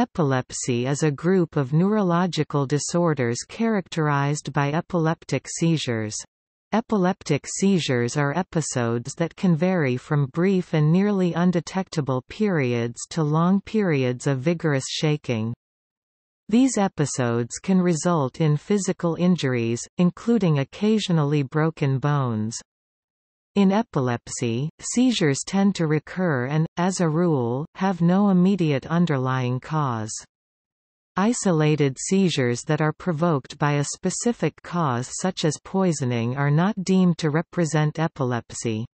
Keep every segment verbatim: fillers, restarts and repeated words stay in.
Epilepsy is a group of neurological disorders characterized by epileptic seizures. Epileptic seizures are episodes that can vary from brief and nearly undetectable periods to long periods of vigorous shaking. These episodes can result in physical injuries, including occasionally broken bones. In epilepsy, seizures tend to recur and, as a rule, have no immediate underlying cause. Isolated seizures that are provoked by a specific cause such as poisoning are not deemed to represent epilepsy.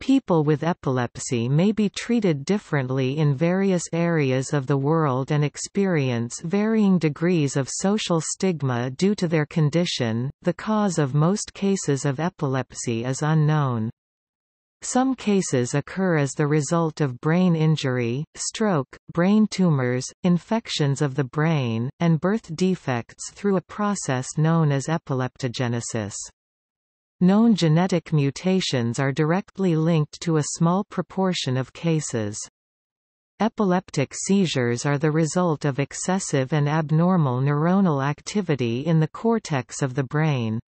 People with epilepsy may be treated differently in various areas of the world and experience varying degrees of social stigma due to their condition. The cause of most cases of epilepsy is unknown. Some cases occur as the result of brain injury, stroke, brain tumors, infections of the brain, and birth defects through a process known as epileptogenesis. Known genetic mutations are directly linked to a small proportion of cases. Epileptic seizures are the result of excessive and abnormal neuronal activity in the cortex of the brain.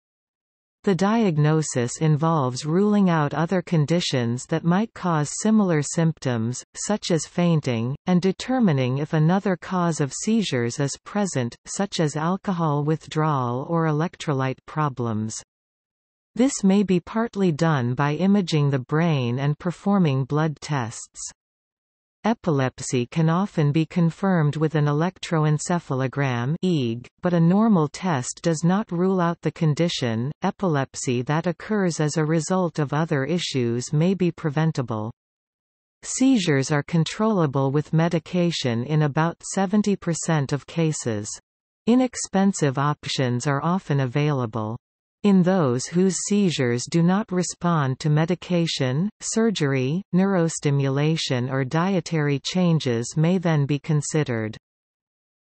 The diagnosis involves ruling out other conditions that might cause similar symptoms, such as fainting, and determining if another cause of seizures is present, such as alcohol withdrawal or electrolyte problems. This may be partly done by imaging the brain and performing blood tests. Epilepsy can often be confirmed with an electroencephalogram (E E G), but a normal test does not rule out the condition. Epilepsy that occurs as a result of other issues may be preventable. Seizures are controllable with medication in about seventy percent of cases. Inexpensive options are often available. In those whose seizures do not respond to medication, surgery, neurostimulation or dietary changes may then be considered.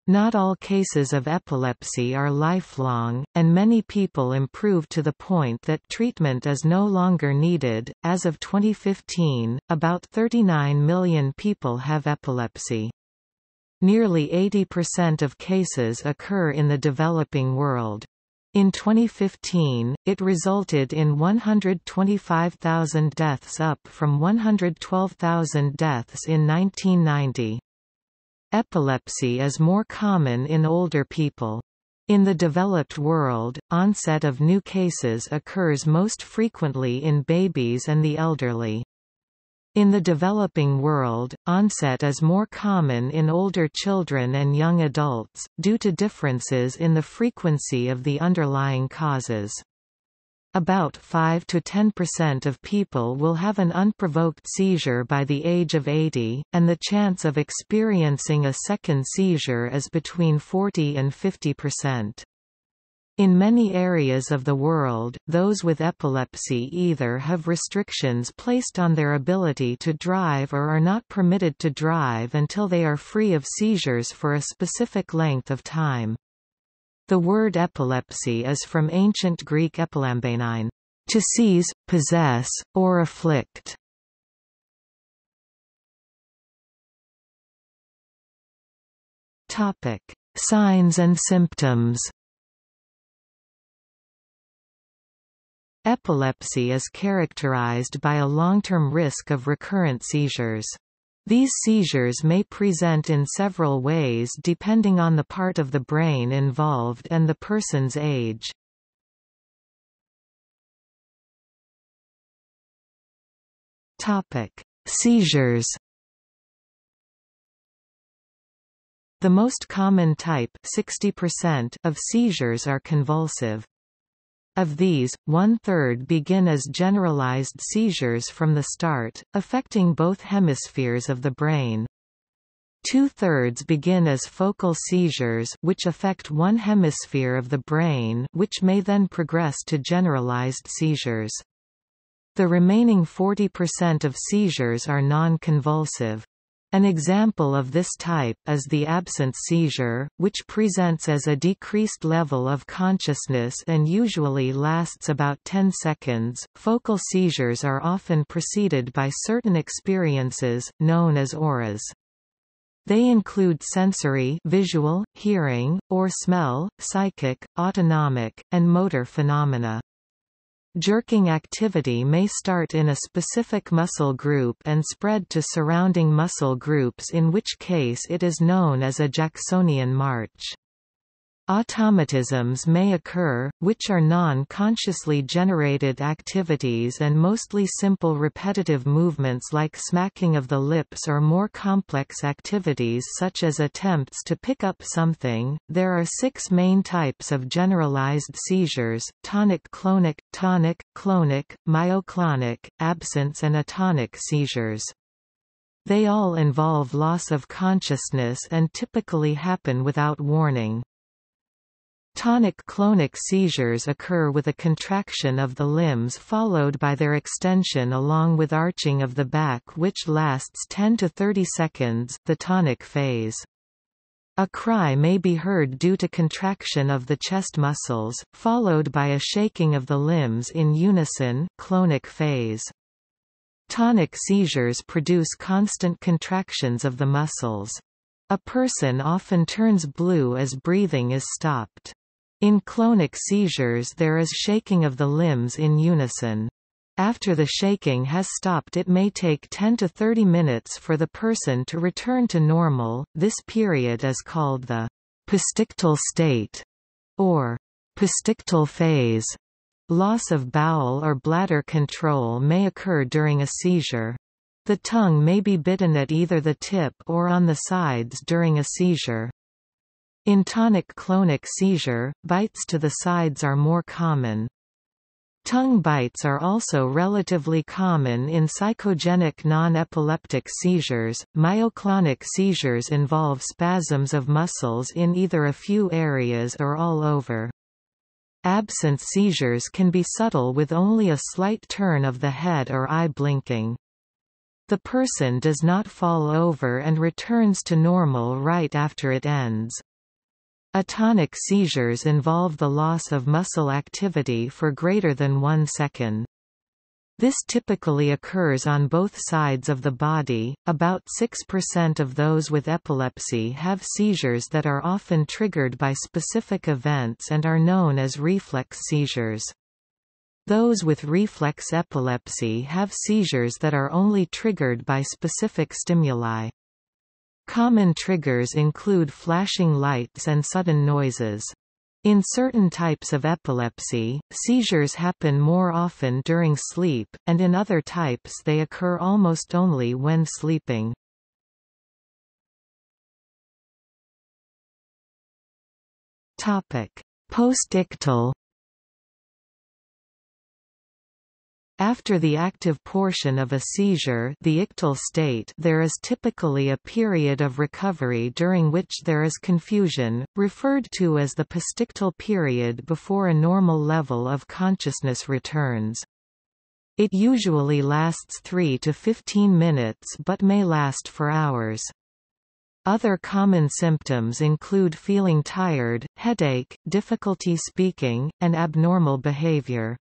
Not all cases of epilepsy are lifelong, and many people improve to the point that treatment is no longer needed. As of twenty fifteen, about thirty-nine million people have epilepsy. Nearly eighty percent of cases occur in the developing world. In twenty fifteen, it resulted in one hundred twenty-five thousand deaths, up from one hundred twelve thousand deaths in nineteen ninety. Epilepsy is more common in older people. In the developed world, onset of new cases occurs most frequently in babies and the elderly. In the developing world, onset is more common in older children and young adults, due to differences in the frequency of the underlying causes. About five to ten percent of people will have an unprovoked seizure by the age of eighty, and the chance of experiencing a second seizure is between forty and fifty percent. In many areas of the world, those with epilepsy either have restrictions placed on their ability to drive or are not permitted to drive until they are free of seizures for a specific length of time. The word epilepsy is from ancient Greek epilambenein, to seize, possess, or afflict. Topic: Signs and symptoms. Epilepsy is characterized by a long-term risk of recurrent seizures. These seizures may present in several ways depending on the part of the brain involved and the person's age. Topic: Seizures. The most common type, sixty percent, of seizures are convulsive. Of these, one-third begin as generalized seizures from the start, affecting both hemispheres of the brain. Two-thirds begin as focal seizures which affect one hemisphere of the brain, which may then progress to generalized seizures. The remaining forty percent of seizures are non-convulsive. An example of this type is the absence seizure, which presents as a decreased level of consciousness and usually lasts about ten seconds. Focal seizures are often preceded by certain experiences, known as auras. They include sensory, visual, hearing, or smell, psychic, autonomic, and motor phenomena. Jerking activity may start in a specific muscle group and spread to surrounding muscle groups, in which case it is known as a Jacksonian march. Automatisms may occur, which are non-consciously generated activities and mostly simple repetitive movements like smacking of the lips, or more complex activities such as attempts to pick up something. There are six main types of generalized seizures: tonic-clonic, tonic, clonic, myoclonic, absence and atonic seizures. They all involve loss of consciousness and typically happen without warning. Tonic-clonic seizures occur with a contraction of the limbs followed by their extension along with arching of the back, which lasts ten to thirty seconds, the tonic phase. A cry may be heard due to contraction of the chest muscles, followed by a shaking of the limbs in unison, clonic phase. Tonic seizures produce constant contractions of the muscles. A person often turns blue as breathing is stopped. In clonic seizures there is shaking of the limbs in unison. After the shaking has stopped, it may take ten to thirty minutes for the person to return to normal. This period is called the postictal state or postictal phase. Loss of bowel or bladder control may occur during a seizure. The tongue may be bitten at either the tip or on the sides during a seizure. In tonic-clonic seizure, bites to the sides are more common. Tongue bites are also relatively common in psychogenic non-epileptic seizures. Myoclonic seizures involve spasms of muscles in either a few areas or all over. Absence seizures can be subtle with only a slight turn of the head or eye blinking. The person does not fall over and returns to normal right after it ends. Atonic seizures involve the loss of muscle activity for greater than one second. This typically occurs on both sides of the body. About six percent of those with epilepsy have seizures that are often triggered by specific events and are known as reflex seizures. Those with reflex epilepsy have seizures that are only triggered by specific stimuli. Common triggers include flashing lights and sudden noises. In certain types of epilepsy, seizures happen more often during sleep, and in other types they occur almost only when sleeping. Postictal. After the active portion of a seizure, the ictal state, there is typically a period of recovery during which there is confusion, referred to as the postictal period, before a normal level of consciousness returns. It usually lasts three to fifteen minutes but may last for hours. Other common symptoms include feeling tired, headache, difficulty speaking, and abnormal behavior.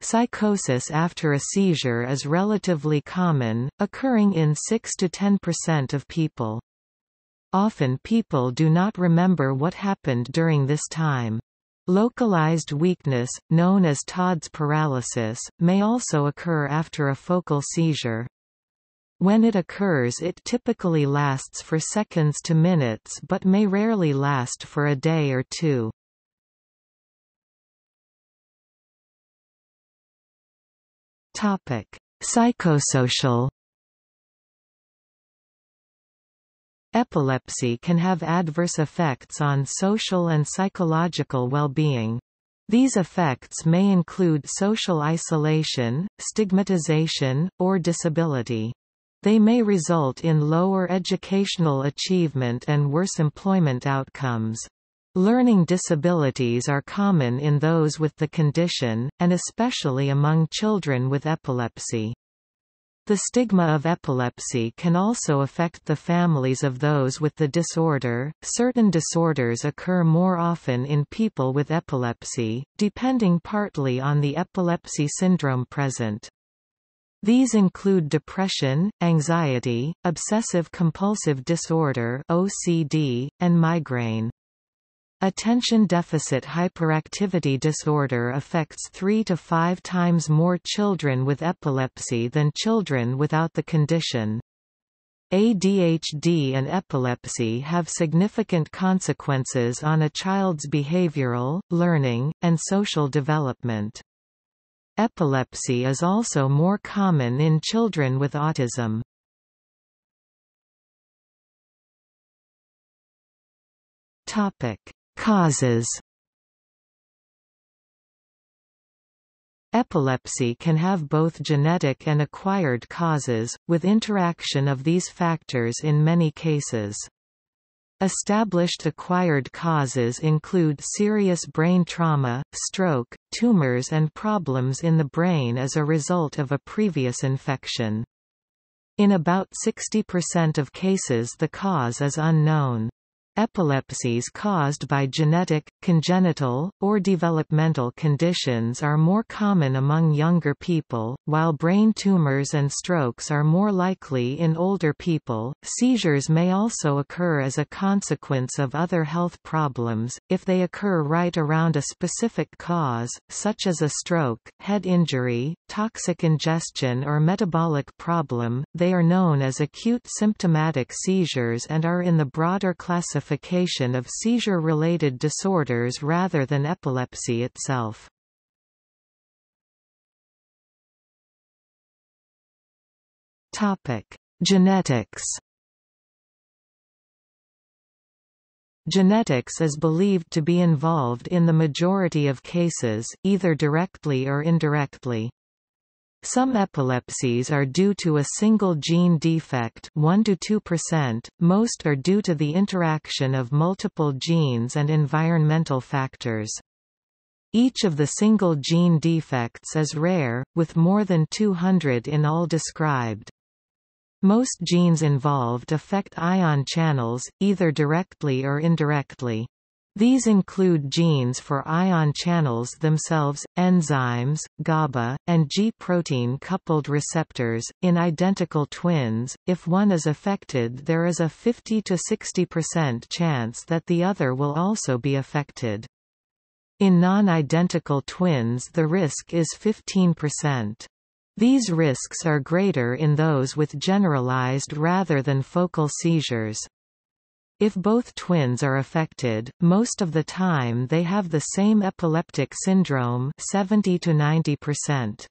Psychosis after a seizure is relatively common, occurring in six to ten percent of people. Often people do not remember what happened during this time. Localized weakness, known as Todd's paralysis, may also occur after a focal seizure. When it occurs, it typically lasts for seconds to minutes but may rarely last for a day or two. Psychosocial. Epilepsy can have adverse effects on social and psychological well-being. These effects may include social isolation, stigmatization, or disability. They may result in lower educational achievement and worse employment outcomes. Learning disabilities are common in those with the condition, and especially among children with epilepsy. The stigma of epilepsy can also affect the families of those with the disorder. Certain disorders occur more often in people with epilepsy, depending partly on the epilepsy syndrome present. These include depression, anxiety, obsessive-compulsive disorder (O C D), and migraine. Attention deficit hyperactivity disorder affects three to five times more children with epilepsy than children without the condition. A D H D and epilepsy have significant consequences on a child's behavioral, learning, and social development. Epilepsy is also more common in children with autism. Topic: Causes. Epilepsy can have both genetic and acquired causes, with interaction of these factors in many cases. Established acquired causes include serious brain trauma, stroke, tumors, and problems in the brain as a result of a previous infection. In about sixty percent of cases, the cause is unknown. Epilepsies caused by genetic, congenital, or developmental conditions are more common among younger people, while brain tumors and strokes are more likely in older people. Seizures may also occur as a consequence of other health problems, if they occur right around a specific cause, such as a stroke, head injury, toxic ingestion, or metabolic problem. They are known as acute symptomatic seizures and are in the broader classification of seizure-related disorders rather than epilepsy itself. Genetics. Genetics is believed to be involved in the majority of cases, either directly or indirectly. Some epilepsies are due to a single gene defect, one to two percent, most are due to the interaction of multiple genes and environmental factors. Each of the single gene defects is rare, with more than two hundred in all described. Most genes involved affect ion channels, either directly or indirectly. These include genes for ion channels themselves, enzymes, GABA, and G protein-coupled receptors. In identical twins, if one is affected, there is a fifty to sixty percent chance that the other will also be affected. In non-identical twins, the risk is fifteen percent. These risks are greater in those with generalized rather than focal seizures. If both twins are affected, most of the time they have the same epileptic syndrome, seventy to ninety percent.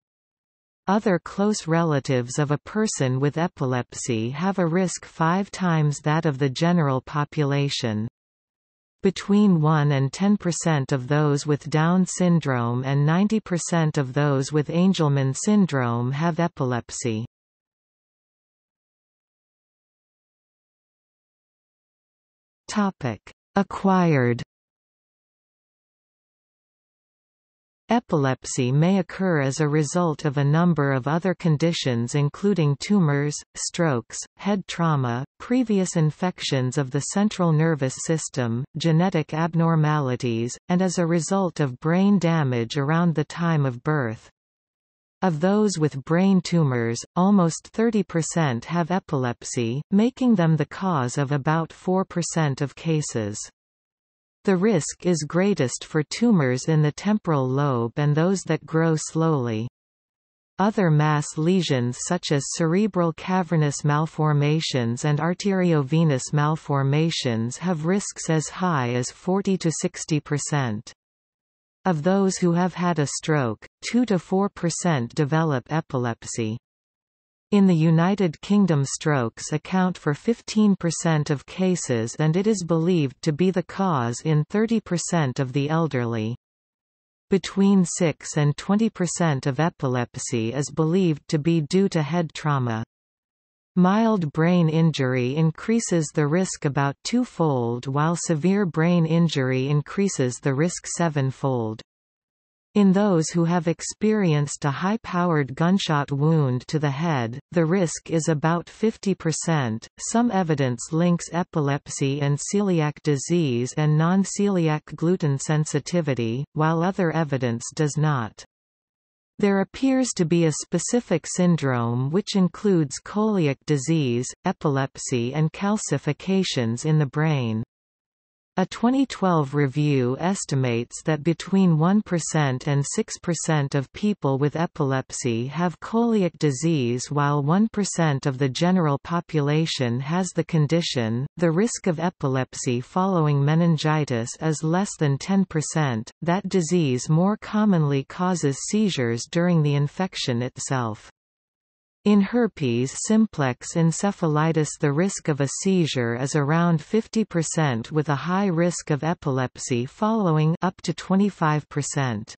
Other close relatives of a person with epilepsy have a risk five times that of the general population. Between one and ten percent of those with Down syndrome and ninety percent of those with Angelman syndrome have epilepsy. Topic: Acquired. Epilepsy may occur as a result of a number of other conditions including tumors, strokes, head trauma, previous infections of the central nervous system, genetic abnormalities, and as a result of brain damage around the time of birth. Of those with brain tumors, almost thirty percent have epilepsy, making them the cause of about four percent of cases. The risk is greatest for tumors in the temporal lobe and those that grow slowly. Other mass lesions such as cerebral cavernous malformations and arteriovenous malformations have risks as high as forty to sixty percent. Of those who have had a stroke, two to four percent develop epilepsy. In the United Kingdom, strokes account for fifteen percent of cases, and it is believed to be the cause in thirty percent of the elderly. Between six and twenty percent of epilepsy is believed to be due to head trauma. Mild brain injury increases the risk about twofold, while severe brain injury increases the risk sevenfold. In those who have experienced a high-powered gunshot wound to the head, the risk is about fifty percent. Some evidence links epilepsy and celiac disease and non-celiac gluten sensitivity, while other evidence does not. There appears to be a specific syndrome which includes celiac disease, epilepsy and calcifications in the brain. A twenty twelve review estimates that between one percent and six percent of people with epilepsy have celiac disease, while one percent of the general population has the condition. The risk of epilepsy following meningitis is less than ten percent. That disease more commonly causes seizures during the infection itself. In herpes simplex encephalitis, the risk of a seizure is around fifty percent, with a high risk of epilepsy following up to twenty-five percent.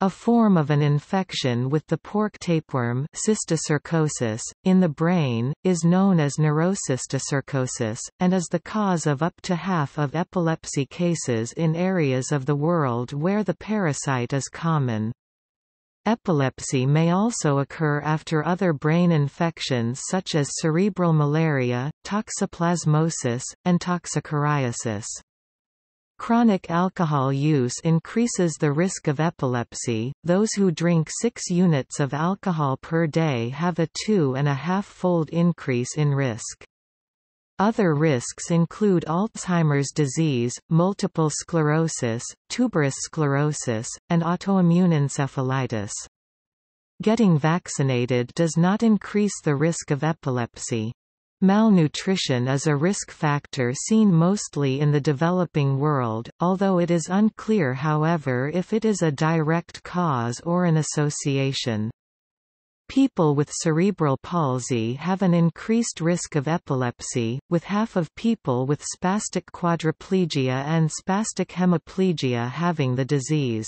A form of an infection with the pork tapeworm cysticercosis in the brain is known as neurocysticercosis, and is the cause of up to half of epilepsy cases in areas of the world where the parasite is common. Epilepsy may also occur after other brain infections such as cerebral malaria, toxoplasmosis, and toxocariasis. Chronic alcohol use increases the risk of epilepsy. Those who drink six units of alcohol per day have a two and a half-fold increase in risk. Other risks include Alzheimer's disease, multiple sclerosis, tuberous sclerosis, and autoimmune encephalitis. Getting vaccinated does not increase the risk of epilepsy. Malnutrition is a risk factor seen mostly in the developing world, although it is unclear, however, if it is a direct cause or an association. People with cerebral palsy have an increased risk of epilepsy, with half of people with spastic quadriplegia and spastic hemiplegia having the disease.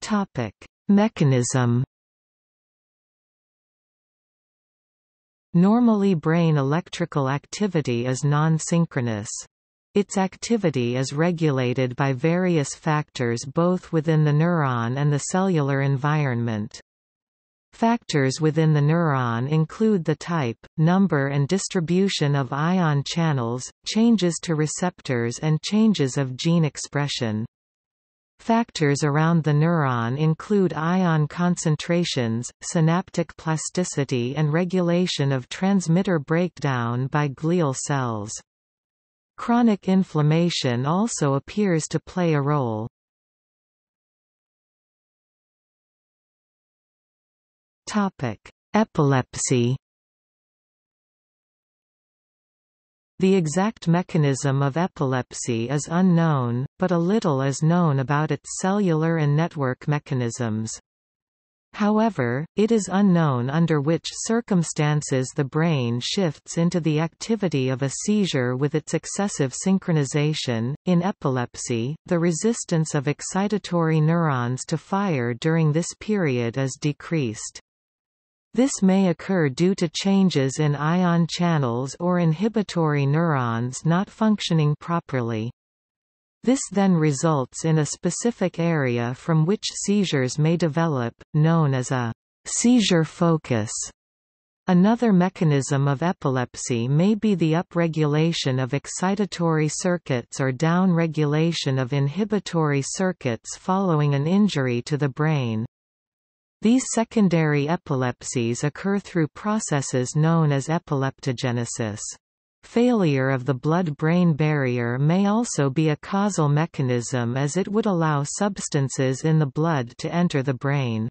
Topic: Mechanism. Normally, brain electrical activity is non-synchronous. Its activity is regulated by various factors both within the neuron and the cellular environment. Factors within the neuron include the type, number and distribution of ion channels, changes to receptors and changes of gene expression. Factors around the neuron include ion concentrations, synaptic plasticity and regulation of transmitter breakdown by glial cells. Chronic inflammation also appears to play a role. Epilepsy. The exact mechanism of epilepsy is unknown, but a little is known about its cellular and network mechanisms. However, it is unknown under which circumstances the brain shifts into the activity of a seizure with its excessive synchronization. In epilepsy, the resistance of excitatory neurons to fire during this period is decreased. This may occur due to changes in ion channels or inhibitory neurons not functioning properly. This then results in a specific area from which seizures may develop, known as a seizure focus. Another mechanism of epilepsy may be the upregulation of excitatory circuits or downregulation of inhibitory circuits following an injury to the brain. These secondary epilepsies occur through processes known as epileptogenesis. Failure of the blood-brain barrier may also be a causal mechanism, as it would allow substances in the blood to enter the brain.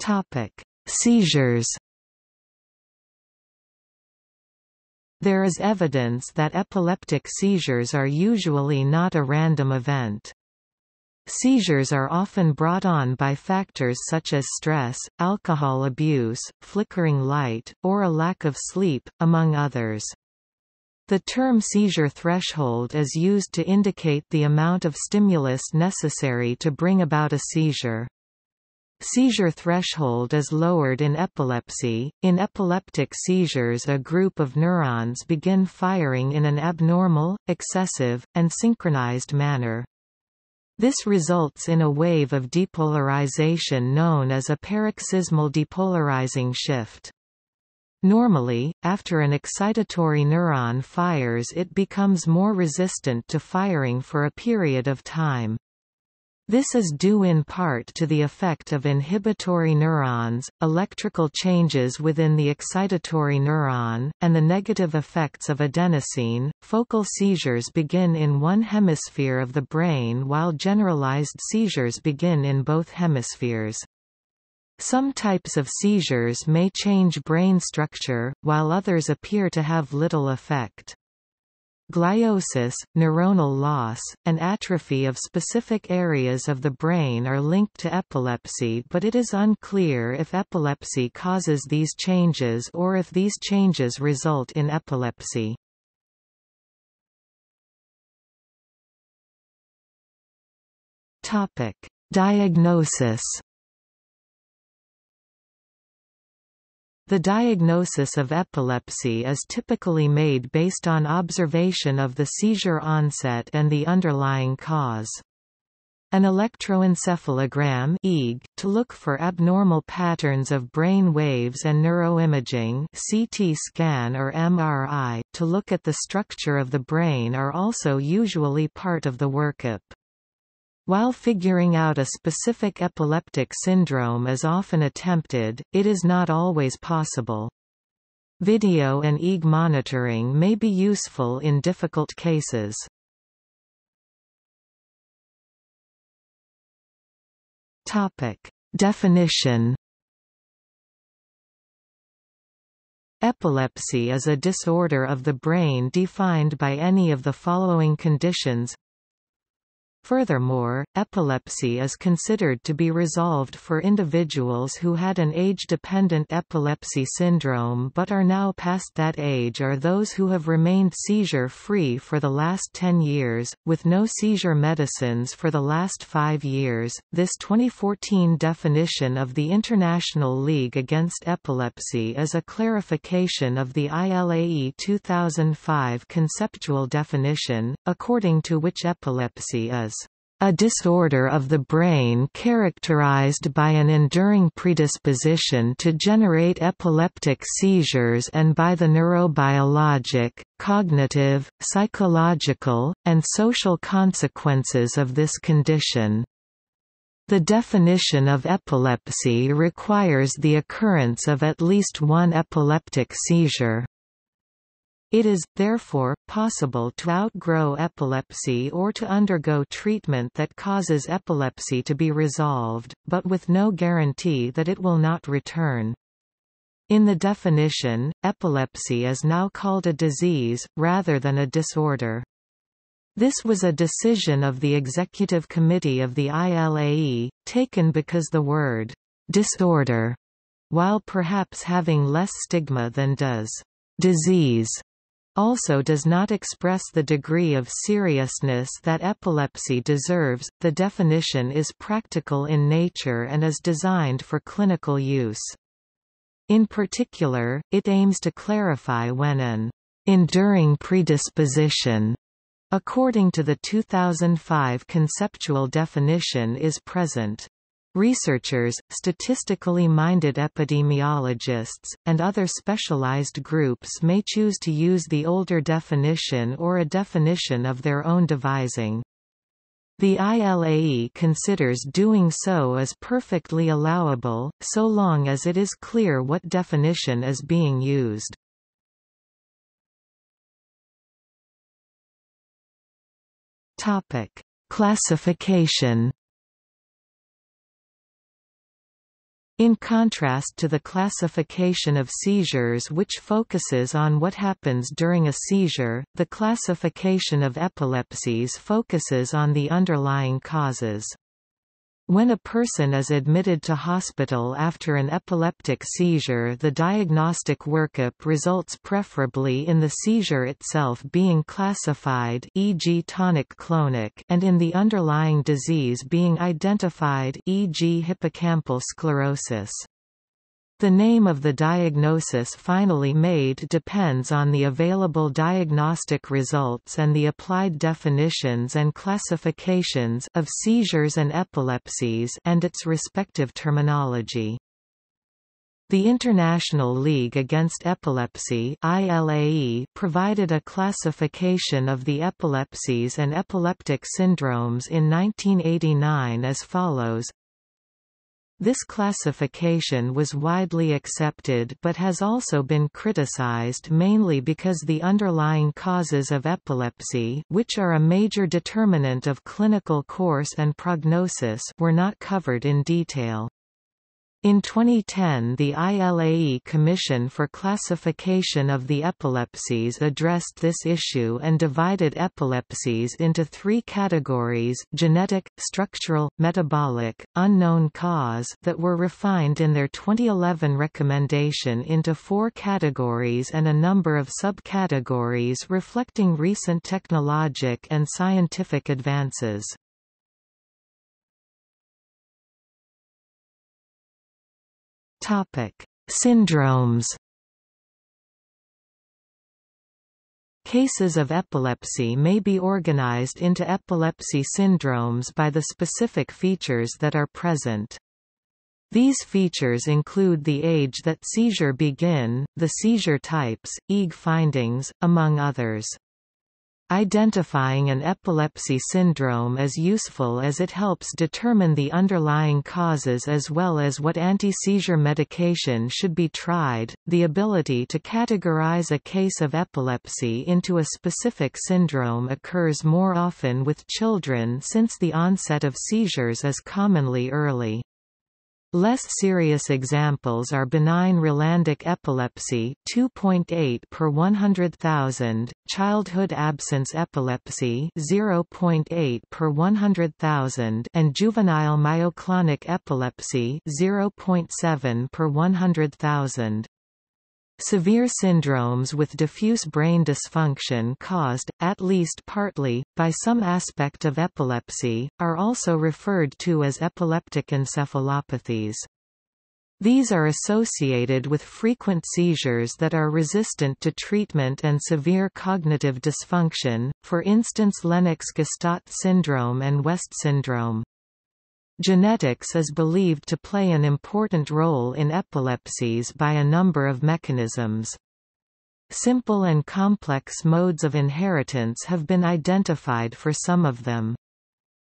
Topic: Seizures. There is evidence that epileptic seizures are usually not a random event. Seizures are often brought on by factors such as stress, alcohol abuse, flickering light, or a lack of sleep, among others. The term seizure threshold is used to indicate the amount of stimulus necessary to bring about a seizure. Seizure threshold is lowered in epilepsy. In epileptic seizures, a group of neurons begin firing in an abnormal, excessive, and synchronized manner. This results in a wave of depolarization known as a paroxysmal depolarizing shift. Normally, after an excitatory neuron fires, it becomes more resistant to firing for a period of time. This is due in part to the effect of inhibitory neurons, electrical changes within the excitatory neuron, and the negative effects of adenosine. Focal seizures begin in one hemisphere of the brain while generalized seizures begin in both hemispheres. Some types of seizures may change brain structure, while others appear to have little effect. Gliosis, neuronal loss, and atrophy of specific areas of the brain are linked to epilepsy, but it is unclear if epilepsy causes these changes or if these changes result in epilepsy. Topic: Diagnosis. The diagnosis of epilepsy is typically made based on observation of the seizure onset and the underlying cause. An electroencephalogram E E G, to look for abnormal patterns of brain waves, and neuroimaging C T scan or M R I, to look at the structure of the brain, are also usually part of the workup. While figuring out a specific epileptic syndrome is often attempted, it is not always possible. Video and E E G monitoring may be useful in difficult cases. Topic: Definition. Epilepsy is a disorder of the brain defined by any of the following conditions. Furthermore, epilepsy is considered to be resolved for individuals who had an age-dependent epilepsy syndrome but are now past that age, or those who have remained seizure-free for the last ten years, with no seizure medicines for the last five years. This twenty fourteen definition of the International League Against Epilepsy is a clarification of the I L A E two thousand five conceptual definition, according to which epilepsy is a disorder of the brain characterized by an enduring predisposition to generate epileptic seizures and by the neurobiologic, cognitive, psychological, and social consequences of this condition. The definition of epilepsy requires the occurrence of at least one epileptic seizure. It is, therefore, possible to outgrow epilepsy or to undergo treatment that causes epilepsy to be resolved, but with no guarantee that it will not return. In the definition, epilepsy is now called a disease, rather than a disorder. This was a decision of the Executive Committee of the I L A E, taken because the word disorder, while perhaps having less stigma than does disease, also does not express the degree of seriousness that epilepsy deserves. The definition is practical in nature and is designed for clinical use. In particular, it aims to clarify when an enduring predisposition, according to the two thousand five conceptual definition, is present. Researchers, statistically minded epidemiologists, and other specialized groups may choose to use the older definition or a definition of their own devising. The I L A E considers doing so as perfectly allowable, so long as it is clear what definition is being used. Topic: Classification. In contrast to the classification of seizures, which focuses on what happens during a seizure, the classification of epilepsies focuses on the underlying causes. When a person is admitted to hospital after an epileptic seizure, the diagnostic workup results preferably in the seizure itself being classified, for example tonic-clonic, and in the underlying disease being identified, for example hippocampal sclerosis. The name of the diagnosis finally made depends on the available diagnostic results and the applied definitions and classifications of seizures and epilepsies and its respective terminology. The International League Against Epilepsy (I L A E) provided a classification of the epilepsies and epileptic syndromes in nineteen eighty-nine as follows. This classification was widely accepted but has also been criticized mainly because the underlying causes of epilepsy, which are a major determinant of clinical course and prognosis, were not covered in detail. In twenty ten, the I L A E Commission for Classification of the Epilepsies addressed this issue and divided epilepsies into three categories: genetic, structural, metabolic, unknown cause, that were refined in their twenty eleven recommendation into four categories and a number of subcategories reflecting recent technologic and scientific advances. Topic: Syndromes. Cases of epilepsy may be organized into epilepsy syndromes by the specific features that are present. These features include the age that seizure begin, the seizure types, E E G findings, among others. Identifying an epilepsy syndrome is useful as it helps determine the underlying causes as well as what anti-seizure medication should be tried. The ability to categorize a case of epilepsy into a specific syndrome occurs more often with children since the onset of seizures is commonly early. Less serious examples are benign Rolandic epilepsy, two point eight per one hundred thousand, childhood absence epilepsy, zero point eight per one hundred thousand, and juvenile myoclonic epilepsy, zero point seven per one hundred thousand. Severe syndromes with diffuse brain dysfunction caused, at least partly, by some aspect of epilepsy, are also referred to as epileptic encephalopathies. These are associated with frequent seizures that are resistant to treatment and severe cognitive dysfunction, for instance Lennox-Gastaut syndrome and West syndrome. Genetics is believed to play an important role in epilepsies by a number of mechanisms. Simple and complex modes of inheritance have been identified for some of them.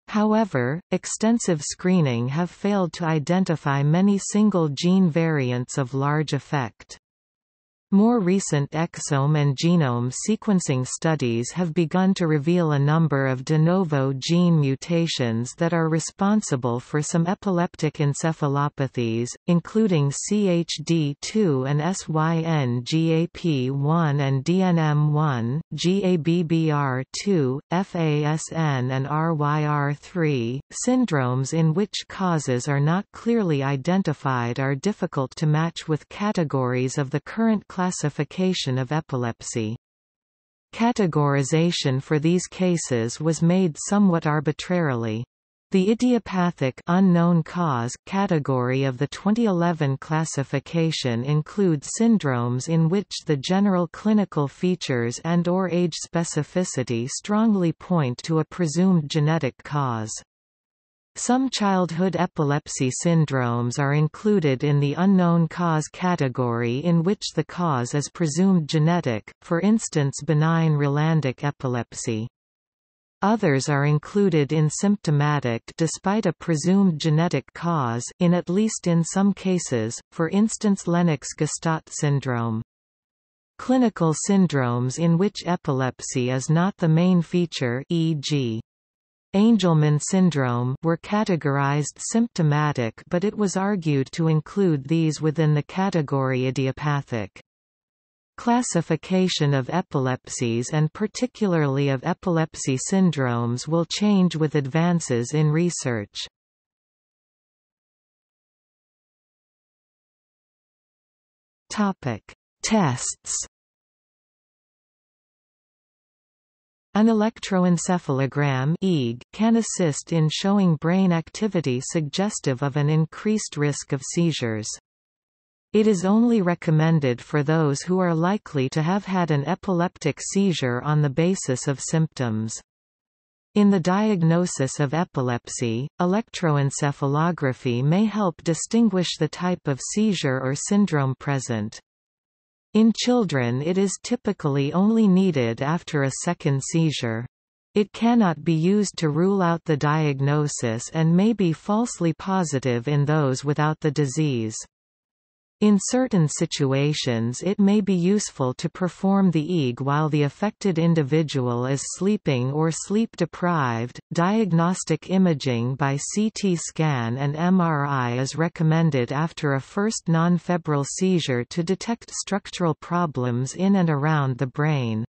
However, extensive screening have failed to identify many single gene variants of large effect. More recent exome and genome sequencing studies have begun to reveal a number of de novo gene mutations that are responsible for some epileptic encephalopathies, including C H D two and S Y N G A P one and D N M one, G A B B R two, FASN and R Y R three. Syndromes in which causes are not clearly identified are difficult to match with categories of the current class Classification of epilepsy. Categorization for these cases was made somewhat arbitrarily. The idiopathic unknown cause category of the twenty eleven classification includes syndromes in which the general clinical features and/or age specificity strongly point to a presumed genetic cause. Some childhood epilepsy syndromes are included in the unknown cause category in which the cause is presumed genetic, for instance benign Rolandic epilepsy. Others are included in symptomatic despite a presumed genetic cause in at least in some cases, for instance Lennox-Gastaut syndrome. Clinical syndromes in which epilepsy is not the main feature, for example Angelman syndrome, were categorized symptomatic but it was argued to include these within the category idiopathic. Classification of epilepsies and particularly of epilepsy syndromes will change with advances in research. Topic: Tests. An electroencephalogram (E E G) can assist in showing brain activity suggestive of an increased risk of seizures. It is only recommended for those who are likely to have had an epileptic seizure on the basis of symptoms. In the diagnosis of epilepsy, electroencephalography may help distinguish the type of seizure or syndrome present. In children, it is typically only needed after a second seizure. It cannot be used to rule out the diagnosis and may be falsely positive in those without the disease. In certain situations it may be useful to perform the E E G while the affected individual is sleeping or sleep-deprived. Diagnostic imaging by C T scan and M R I is recommended after a first non-febrile seizure to detect structural problems in and around the brain.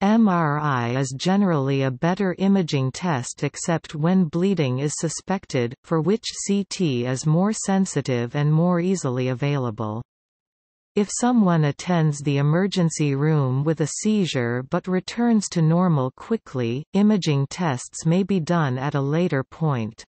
M R I is generally a better imaging test except when bleeding is suspected, for which C T is more sensitive and more easily available. If someone attends the emergency room with a seizure but returns to normal quickly, imaging tests may be done at a later point.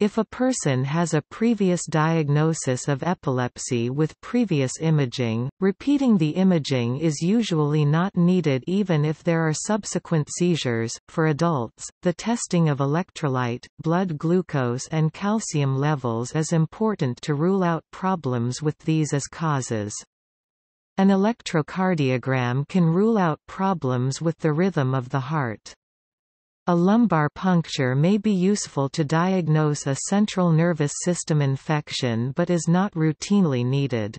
If a person has a previous diagnosis of epilepsy with previous imaging, repeating the imaging is usually not needed even if there are subsequent seizures. For adults, the testing of electrolyte, blood glucose, and calcium levels is important to rule out problems with these as causes. An electrocardiogram can rule out problems with the rhythm of the heart. A lumbar puncture may be useful to diagnose a central nervous system infection but is not routinely needed.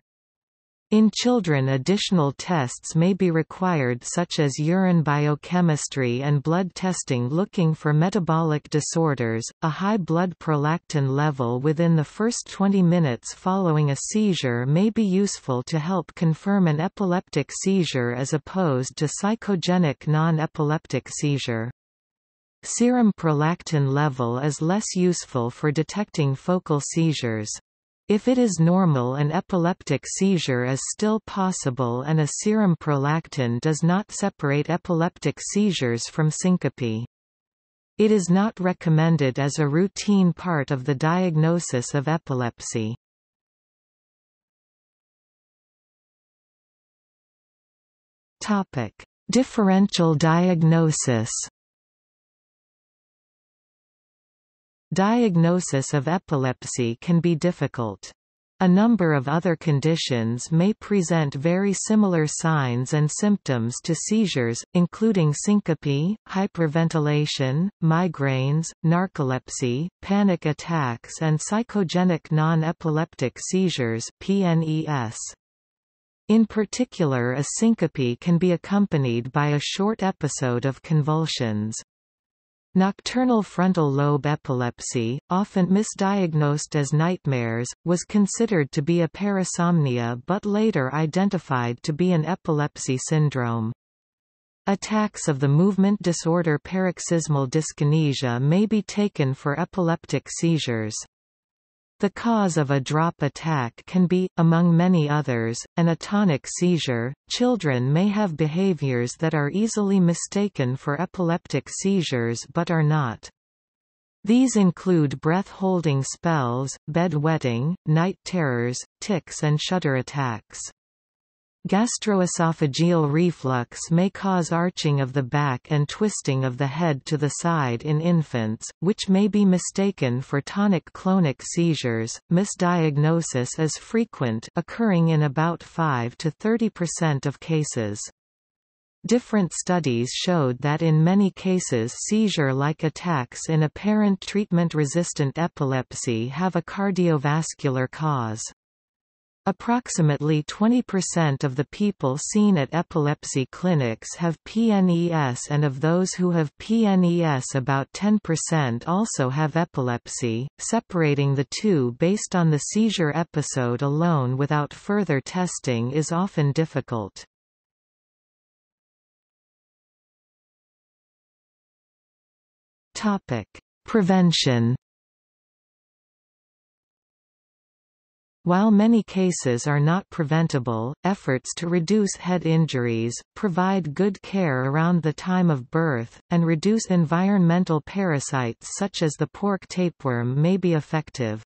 In children, additional tests may be required such as urine biochemistry and blood testing looking for metabolic disorders. A high blood prolactin level within the first twenty minutes following a seizure may be useful to help confirm an epileptic seizure as opposed to psychogenic non-epileptic seizure. Serum prolactin level is less useful for detecting focal seizures. If it is normal, an epileptic seizure is still possible and a serum prolactin does not separate epileptic seizures from syncope. It is not recommended as a routine part of the diagnosis of epilepsy. Topic: Differential diagnosis. Diagnosis of epilepsy can be difficult. A number of other conditions may present very similar signs and symptoms to seizures, including syncope, hyperventilation, migraines, narcolepsy, panic attacks, and psychogenic non-epileptic seizures (P N E S). In particular, a syncope can be accompanied by a short episode of convulsions. Nocturnal frontal lobe epilepsy, often misdiagnosed as nightmares, was considered to be a parasomnia but later identified to be an epilepsy syndrome. Attacks of the movement disorder paroxysmal dyskinesia may be taken for epileptic seizures. The cause of a drop attack can be, among many others, an atonic seizure. Children may have behaviors that are easily mistaken for epileptic seizures but are not. These include breath-holding spells, bedwetting, night terrors, tics, and shudder attacks. Gastroesophageal reflux may cause arching of the back and twisting of the head to the side in infants, which may be mistaken for tonic-clonic seizures. Misdiagnosis is frequent, occurring in about five to thirty percent of cases. Different studies showed that in many cases seizure-like attacks in apparent treatment-resistant epilepsy have a cardiovascular cause. Approximately twenty percent of the people seen at epilepsy clinics have P N E S, and of those who have P N E S, about ten percent also have epilepsy. Separating the two based on the seizure episode alone without further testing is often difficult. Topic: Prevention. While many cases are not preventable, efforts to reduce head injuries, provide good care around the time of birth, and reduce environmental parasites such as the pork tapeworm may be effective.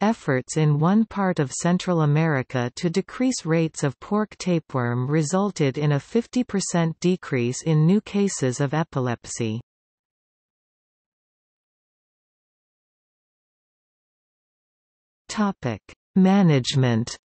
Efforts in one part of Central America to decrease rates of pork tapeworm resulted in a fifty percent decrease in new cases of epilepsy. Topic: Management.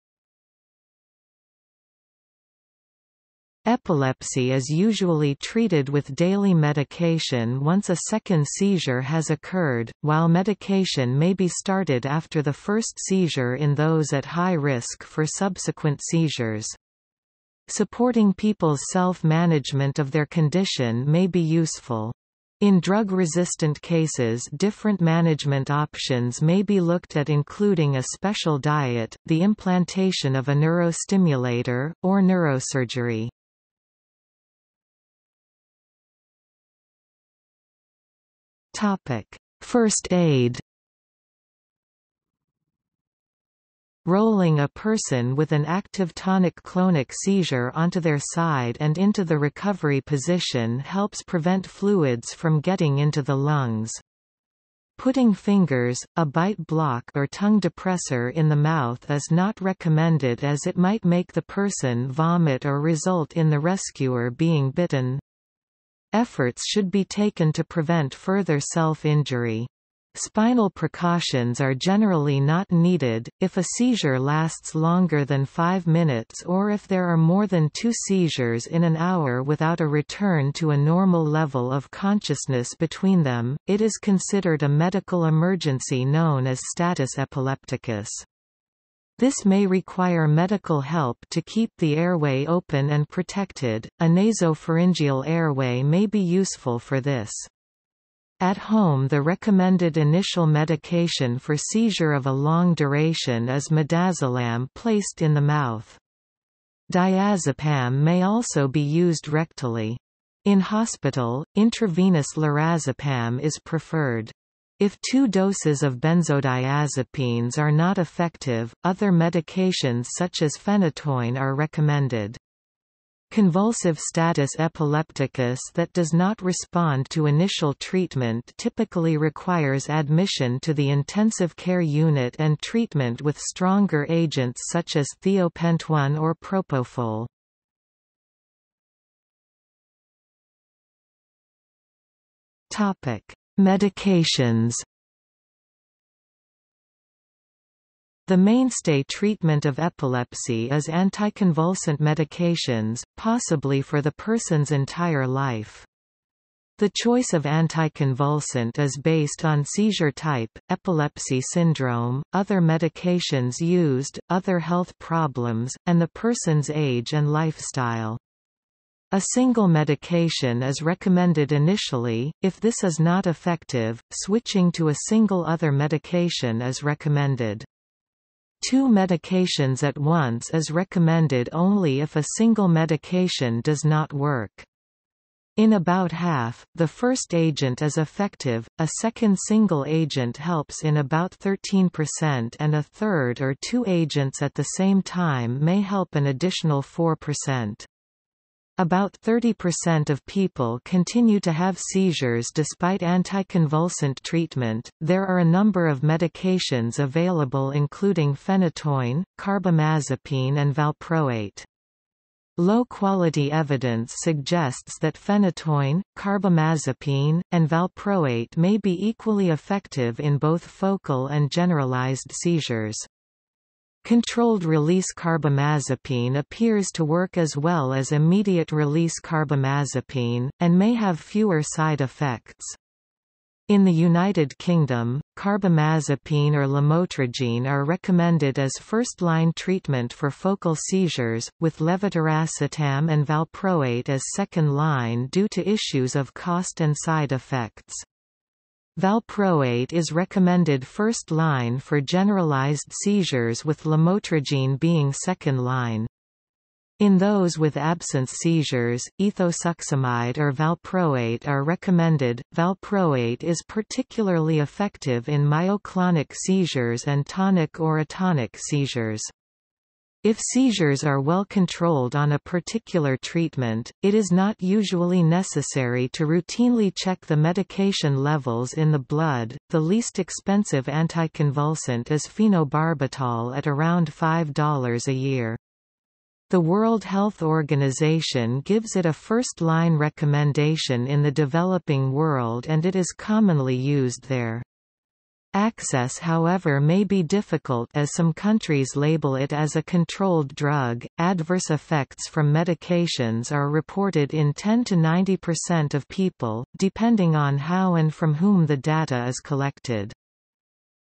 Epilepsy is usually treated with daily medication once a second seizure has occurred, while medication may be started after the first seizure in those at high risk for subsequent seizures. Supporting people's self-management of their condition may be useful. In drug-resistant cases, different management options may be looked at, including a special diet, the implantation of a neurostimulator, or neurosurgery. Topic: First aid. Rolling a person with an active tonic-clonic seizure onto their side and into the recovery position helps prevent fluids from getting into the lungs. Putting fingers, a bite block or tongue depressor in the mouth is not recommended, as it might make the person vomit or result in the rescuer being bitten. Efforts should be taken to prevent further self-injury. Spinal precautions are generally not needed. If a seizure lasts longer than five minutes or if there are more than two seizures in an hour without a return to a normal level of consciousness between them, it is considered a medical emergency known as status epilepticus. This may require medical help to keep the airway open and protected. A nasopharyngeal airway may be useful for this. At home, the recommended initial medication for seizure of a long duration is midazolam placed in the mouth. Diazepam may also be used rectally. In hospital, intravenous lorazepam is preferred. If two doses of benzodiazepines are not effective, other medications such as phenytoin are recommended. Convulsive status epilepticus that does not respond to initial treatment typically requires admission to the intensive care unit and treatment with stronger agents such as theopentuone or propofol. Topic: Medications. The mainstay treatment of epilepsy is anticonvulsant medications, possibly for the person's entire life. The choice of anticonvulsant is based on seizure type, epilepsy syndrome, other medications used, other health problems, and the person's age and lifestyle. A single medication is recommended initially. If this is not effective, switching to a single other medication is recommended. Two medications at once is recommended only if a single medication does not work. In about half, the first agent is effective, a second single agent helps in about thirteen percent, and a third or two agents at the same time may help an additional four percent. About thirty percent of people continue to have seizures despite anticonvulsant treatment. There are a number of medications available, including phenytoin, carbamazepine, and valproate. Low-quality evidence suggests that phenytoin, carbamazepine, and valproate may be equally effective in both focal and generalized seizures. Controlled-release carbamazepine appears to work as well as immediate-release carbamazepine, and may have fewer side effects. In the United Kingdom, carbamazepine or lamotrigine are recommended as first-line treatment for focal seizures, with levetiracetam and valproate as second-line due to issues of cost and side effects. Valproate is recommended first line for generalized seizures, with lamotrigine being second line. In those with absence seizures, ethosuximide or valproate are recommended. Valproate is particularly effective in myoclonic seizures and tonic or atonic seizures. If seizures are well controlled on a particular treatment, it is not usually necessary to routinely check the medication levels in the blood. The least expensive anticonvulsant is phenobarbital at around five dollars a year. The World Health Organization gives it a first-line recommendation in the developing world, and it is commonly used there. Access, however, may be difficult as some countries label it as a controlled drug. Adverse effects from medications are reported in ten to ninety percent of people, depending on how and from whom the data is collected.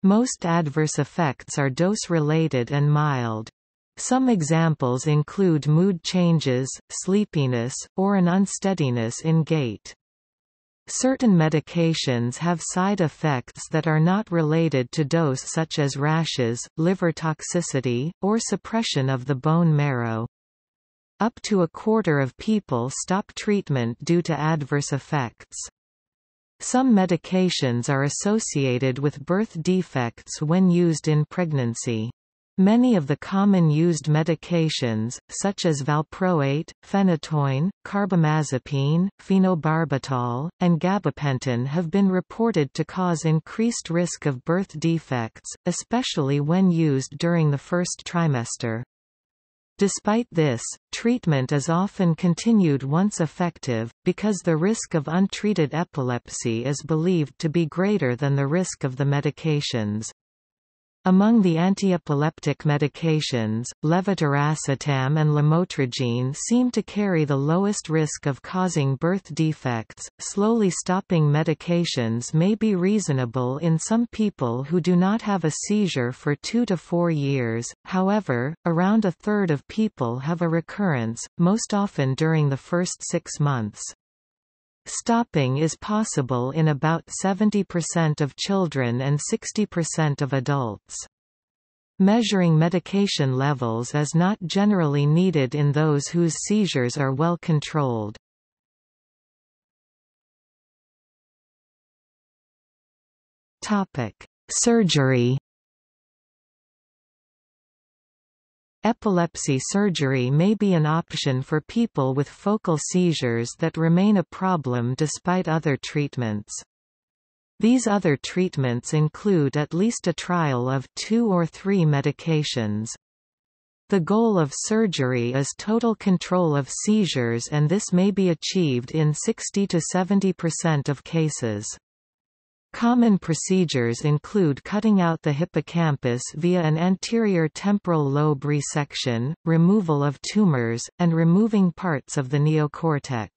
Most adverse effects are dose-related and mild. Some examples include mood changes, sleepiness, or an unsteadiness in gait. Certain medications have side effects that are not related to dose, such as rashes, liver toxicity, or suppression of the bone marrow. Up to a quarter of people stop treatment due to adverse effects. Some medications are associated with birth defects when used in pregnancy. Many of the common used medications, such as valproate, phenytoin, carbamazepine, phenobarbital, and gabapentin, have been reported to cause increased risk of birth defects, especially when used during the first trimester. Despite this, treatment is often continued once effective, because the risk of untreated epilepsy is believed to be greater than the risk of the medications. Among the antiepileptic medications, levetiracetam and lamotrigine seem to carry the lowest risk of causing birth defects. Slowly stopping medications may be reasonable in some people who do not have a seizure for two to four years, however, around a third of people have a recurrence, most often during the first six months. Stopping is possible in about seventy percent of children and sixty percent of adults. Measuring medication levels is not generally needed in those whose seizures are well controlled. Topic: Surgery. Epilepsy surgery may be an option for people with focal seizures that remain a problem despite other treatments. These other treatments include at least a trial of two or three medications. The goal of surgery is total control of seizures, and this may be achieved in sixty to seventy percent of cases. Common procedures include cutting out the hippocampus via an anterior temporal lobe resection, removal of tumors, and removing parts of the neocortex.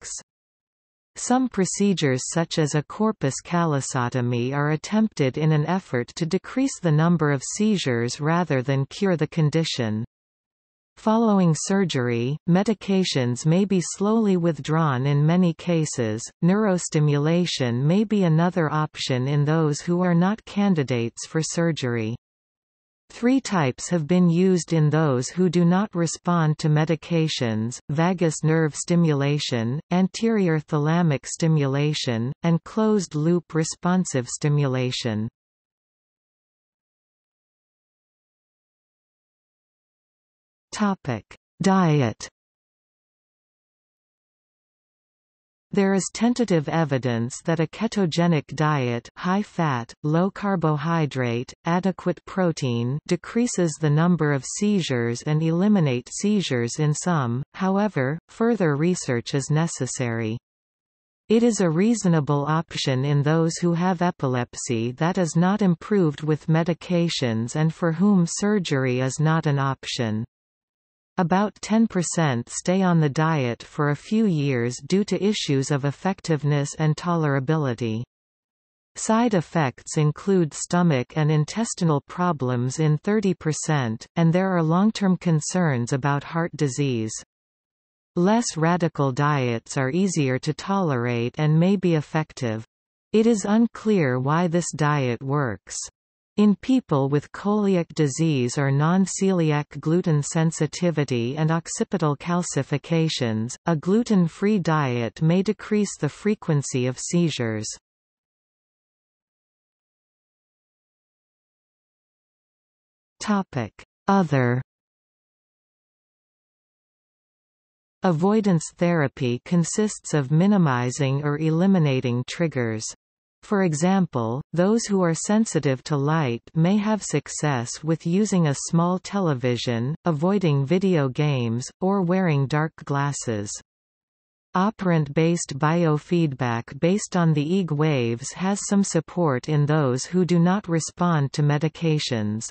Some procedures, such as a corpus callosotomy, are attempted in an effort to decrease the number of seizures rather than cure the condition. Following surgery, medications may be slowly withdrawn in many cases. Neurostimulation may be another option in those who are not candidates for surgery. Three types have been used in those who do not respond to medications: vagus nerve stimulation, anterior thalamic stimulation, and closed-loop responsive stimulation. Topic: Diet. There is tentative evidence that a ketogenic diet, high fat, low carbohydrate, adequate protein, decreases the number of seizures and eliminate seizures in some. However, further research is necessary. It is a reasonable option in those who have epilepsy that is not improved with medications and for whom surgery is not an option. About ten percent stay on the diet for a few years due to issues of effectiveness and tolerability. Side effects include stomach and intestinal problems in thirty percent, and there are long-term concerns about heart disease. Less radical diets are easier to tolerate and may be effective. It is unclear why this diet works. In people with celiac disease or non-celiac gluten sensitivity and occipital calcifications, a gluten-free diet may decrease the frequency of seizures. Topic: Other. Avoidance therapy consists of minimizing or eliminating triggers. For example, those who are sensitive to light may have success with using a small television, avoiding video games, or wearing dark glasses. Operant-based biofeedback based on the E E G waves has some support in those who do not respond to medications.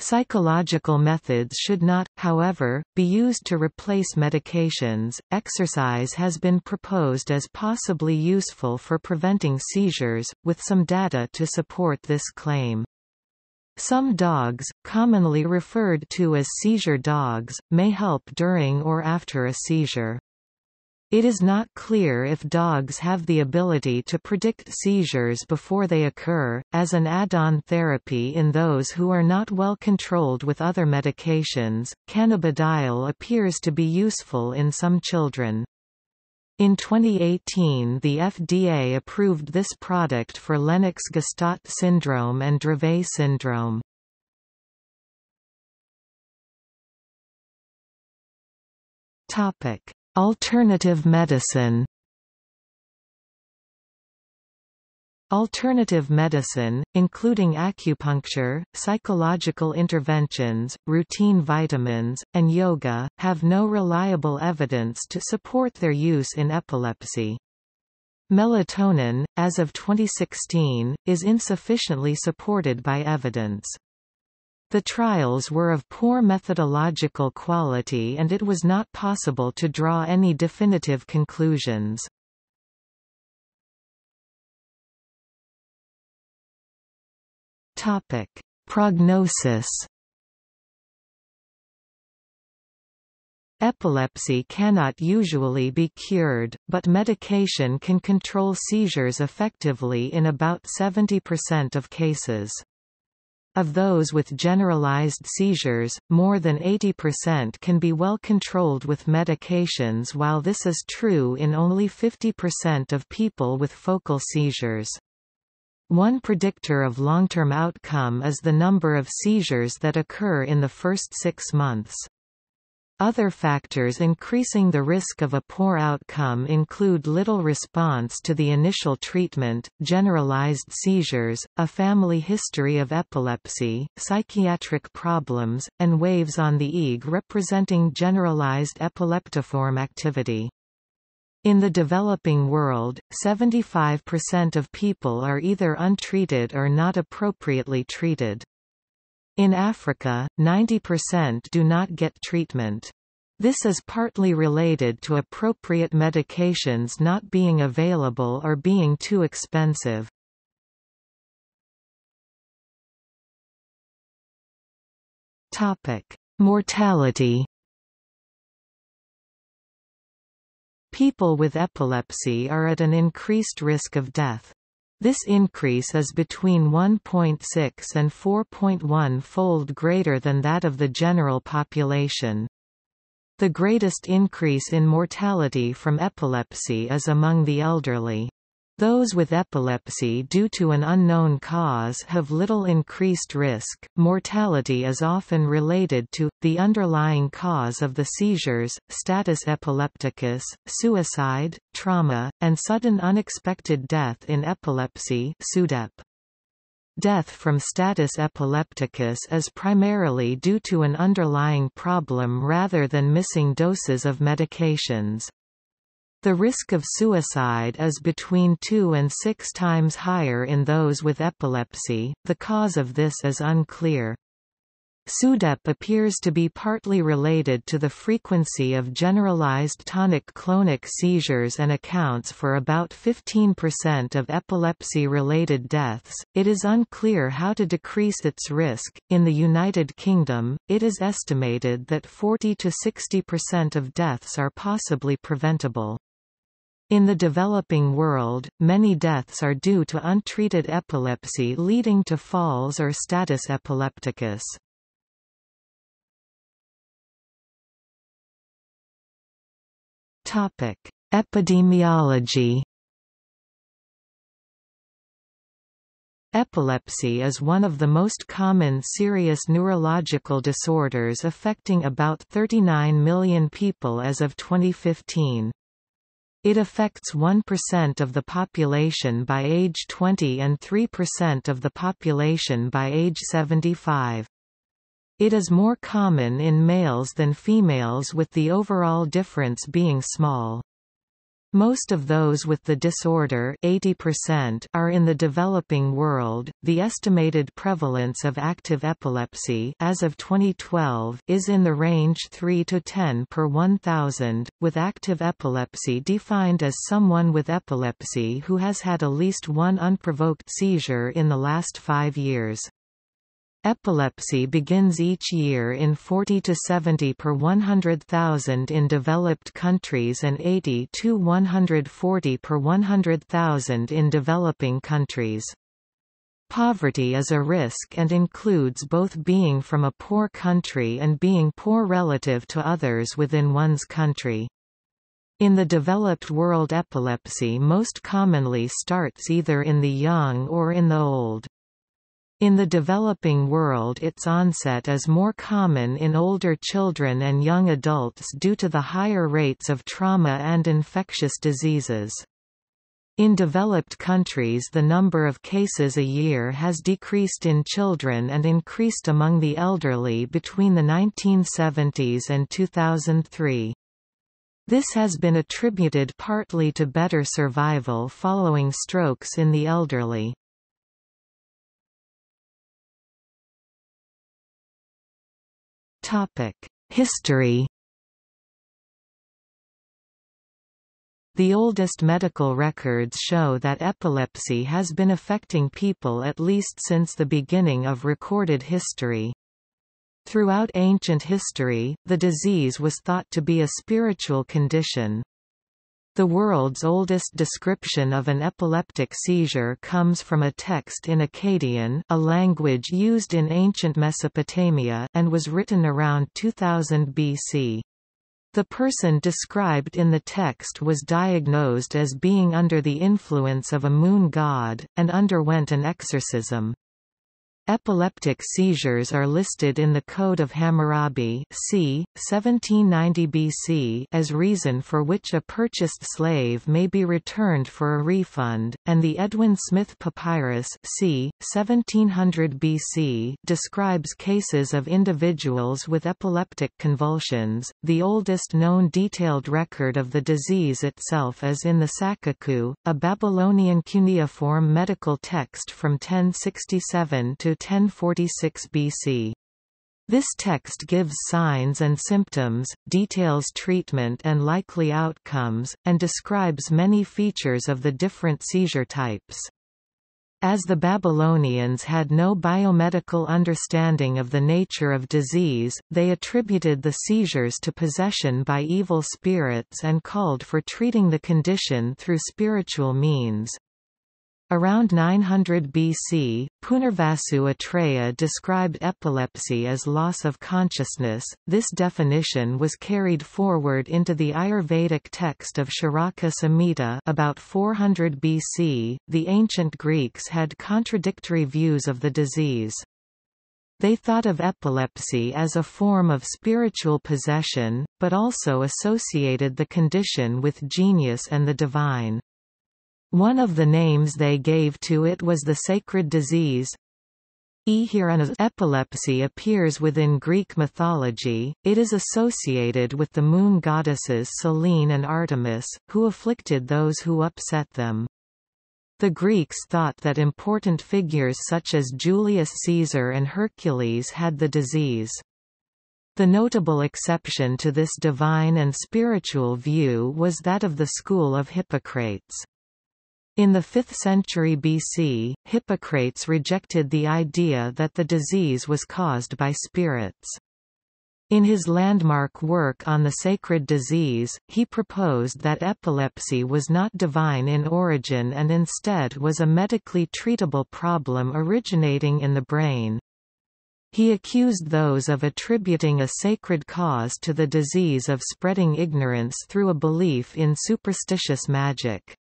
Psychological methods should not, however, be used to replace medications. Exercise has been proposed as possibly useful for preventing seizures, with some data to support this claim. Some dogs, commonly referred to as seizure dogs, may help during or after a seizure. It is not clear if dogs have the ability to predict seizures before they occur, as an add-on therapy in those who are not well controlled with other medications. Cannabidiol appears to be useful in some children. In twenty eighteen, the F D A approved this product for Lennox-Gastaut syndrome and Dravet syndrome. Topic: Alternative medicine. Alternative medicine, including acupuncture, psychological interventions, routine vitamins, and yoga, have no reliable evidence to support their use in epilepsy. Melatonin, as of twenty sixteen, is insufficiently supported by evidence. The trials were of poor methodological quality and it was not possible to draw any definitive conclusions. Topic: Prognosis. Epilepsy cannot usually be cured, but medication can control seizures effectively in about seventy percent of cases. Of those with generalized seizures, more than eighty percent can be well controlled with medications, while this is true in only fifty percent of people with focal seizures. One predictor of long-term outcome is the number of seizures that occur in the first six months. Other factors increasing the risk of a poor outcome include little response to the initial treatment, generalized seizures, a family history of epilepsy, psychiatric problems, and waves on the E E G representing generalized epileptiform activity. In the developing world, seventy-five percent of people are either untreated or not appropriately treated. In Africa, ninety percent do not get treatment. This is partly related to appropriate medications not being available or being too expensive. Topic: Mortality. People with epilepsy are at an increased risk of death. This increase is between one point six and four point one fold greater than that of the general population. The greatest increase in mortality from epilepsy is among the elderly. Those with epilepsy due to an unknown cause have little increased risk. Mortality is often related to the underlying cause of the seizures, status epilepticus, suicide, trauma, and sudden unexpected death in epilepsy (SUDEP). Death from status epilepticus is primarily due to an underlying problem rather than missing doses of medications. The risk of suicide is between two and six times higher in those with epilepsy. The cause of this is unclear. SUDEP appears to be partly related to the frequency of generalized tonic-clonic seizures and accounts for about fifteen percent of epilepsy-related deaths. It is unclear how to decrease its risk. In the United Kingdom, it is estimated that forty to sixty percent of deaths are possibly preventable. In the developing world, many deaths are due to untreated epilepsy leading to falls or status epilepticus. Topic: Epidemiology. Epilepsy is one of the most common serious neurological disorders affecting about thirty-nine million people as of twenty fifteen. It affects one percent of the population by age twenty and three percent of the population by age seventy-five. It is more common in males than females, with the overall difference being small. Most of those with the disorder eighty percent are in the developing world. The estimated prevalence of active epilepsy as of twenty twelve is in the range three to ten per one thousand, with active epilepsy defined as someone with epilepsy who has had at least one unprovoked seizure in the last five years. Epilepsy begins each year in forty to seventy per one hundred thousand in developed countries and eighty to one hundred forty per one hundred thousand in developing countries. Poverty is a risk and includes both being from a poor country and being poor relative to others within one's country. In the developed world, epilepsy most commonly starts either in the young or in the old. In the developing world, its onset is more common in older children and young adults due to the higher rates of trauma and infectious diseases. In developed countries, the number of cases a year has decreased in children and increased among the elderly between the nineteen seventies and two thousand three. This has been attributed partly to better survival following strokes in the elderly. History. The oldest medical records show that epilepsy has been affecting people at least since the beginning of recorded history. Throughout ancient history, the disease was thought to be a spiritual condition. The world's oldest description of an epileptic seizure comes from a text in Akkadian, a language used in ancient Mesopotamia, and was written around two thousand B C. The person described in the text was diagnosed as being under the influence of a moon god, and underwent an exorcism. Epileptic seizures are listed in the Code of Hammurabi c. seventeen ninety B C as reason for which a purchased slave may be returned for a refund, and the Edwin Smith Papyrus c. seventeen hundred B C describes cases of individuals with epileptic convulsions. The oldest known detailed record of the disease itself is in the Sakakku, a Babylonian cuneiform medical text from ten sixty-seven to ten forty-six B C. This text gives signs and symptoms, details treatment and likely outcomes, and describes many features of the different seizure types. As the Babylonians had no biomedical understanding of the nature of disease, they attributed the seizures to possession by evil spirits and called for treating the condition through spiritual means. Around nine hundred B C, Punarvasu Atreya described epilepsy as loss of consciousness. This definition was carried forward into the Ayurvedic text of Sharaka Samhita about four hundred B C. The ancient Greeks had contradictory views of the disease. They thought of epilepsy as a form of spiritual possession, but also associated the condition with genius and the divine. One of the names they gave to it was the sacred disease Epilepsy. Epilepsy appears within Greek mythology. It is associated with the moon goddesses Selene and Artemis, who afflicted those who upset them. The Greeks thought that important figures such as Julius Caesar and Hercules had the disease. The notable exception to this divine and spiritual view was that of the school of Hippocrates. In the fifth century B C, Hippocrates rejected the idea that the disease was caused by spirits. In his landmark work on the sacred disease, he proposed that epilepsy was not divine in origin and instead was a medically treatable problem originating in the brain. He accused those of attributing a sacred cause to the disease of spreading ignorance through a belief in superstitious magic.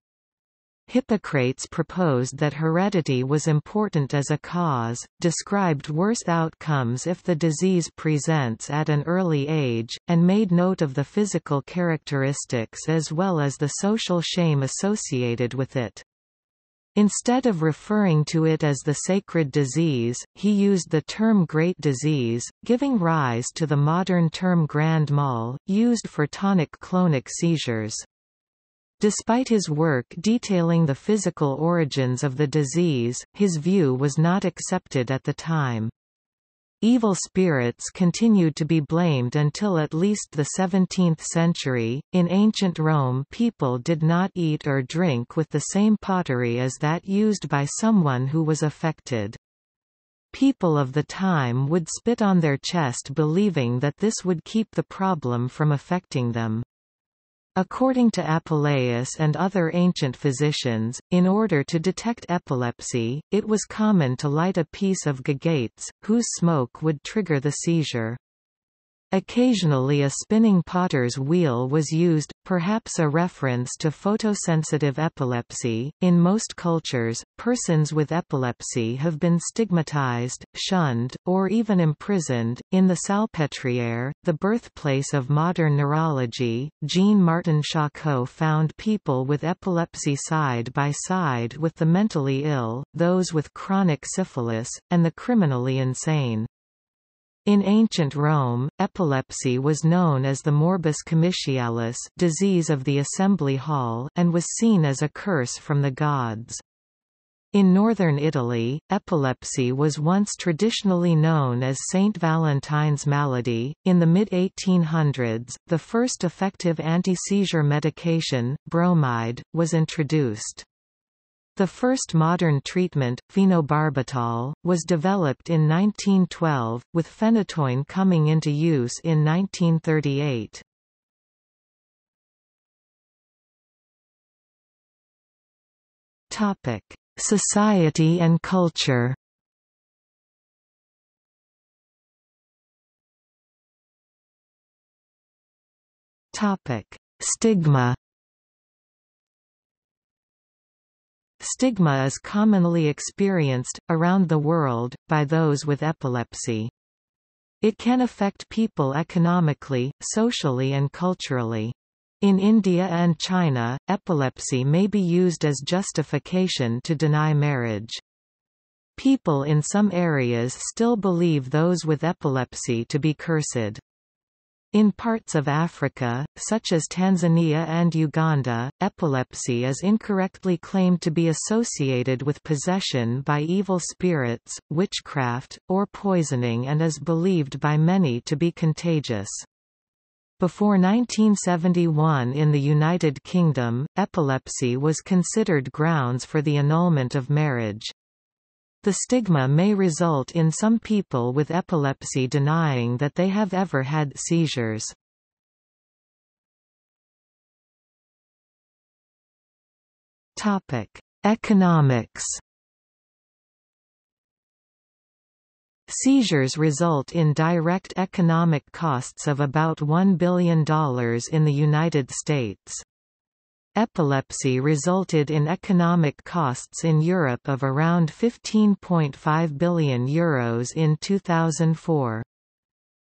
Hippocrates proposed that heredity was important as a cause, described worse outcomes if the disease presents at an early age, and made note of the physical characteristics as well as the social shame associated with it. Instead of referring to it as the sacred disease, he used the term great disease, giving rise to the modern term grand mal, used for tonic-clonic seizures. Despite his work detailing the physical origins of the disease, his view was not accepted at the time. Evil spirits continued to be blamed until at least the seventeenth century. In ancient Rome, people did not eat or drink with the same pottery as that used by someone who was affected. People of the time would spit on their chest, believing that this would keep the problem from affecting them. According to Apuleius and other ancient physicians, in order to detect epilepsy, it was common to light a piece of agates, whose smoke would trigger the seizure. Occasionally a spinning potter's wheel was used, perhaps a reference to photosensitive epilepsy. In most cultures, persons with epilepsy have been stigmatized, shunned, or even imprisoned. In the Salpêtrière, the birthplace of modern neurology, Jean-Martin Charcot found people with epilepsy side by side with the mentally ill, those with chronic syphilis, and the criminally insane. In ancient Rome, epilepsy was known as the morbus comitialis, disease of the assembly hall, and was seen as a curse from the gods. In northern Italy, epilepsy was once traditionally known as Saint Valentine's malady. In the mid eighteen hundreds, the first effective anti-seizure medication, bromide, was introduced. The first modern treatment, phenobarbital, was developed in nineteen twelve, with phenytoin coming into use in nineteen thirty-eight. Topic: Society and culture. Topic: Stigma. Stigma is commonly experienced, around the world, by those with epilepsy. It can affect people economically, socially and culturally. In India and China, epilepsy may be used as justification to deny marriage. People in some areas still believe those with epilepsy to be cursed. In parts of Africa, such as Tanzania and Uganda, epilepsy is incorrectly claimed to be associated with possession by evil spirits, witchcraft, or poisoning, and is believed by many to be contagious. Before nineteen seventy-one in the United Kingdom, epilepsy was considered grounds for the annulment of marriage. The stigma may result in some people with epilepsy denying that they have ever had seizures. Topic: Economics. Seizures result in direct economic costs of about one billion dollars in the United States. Epilepsy resulted in economic costs in Europe of around fifteen point five billion euros in two thousand four.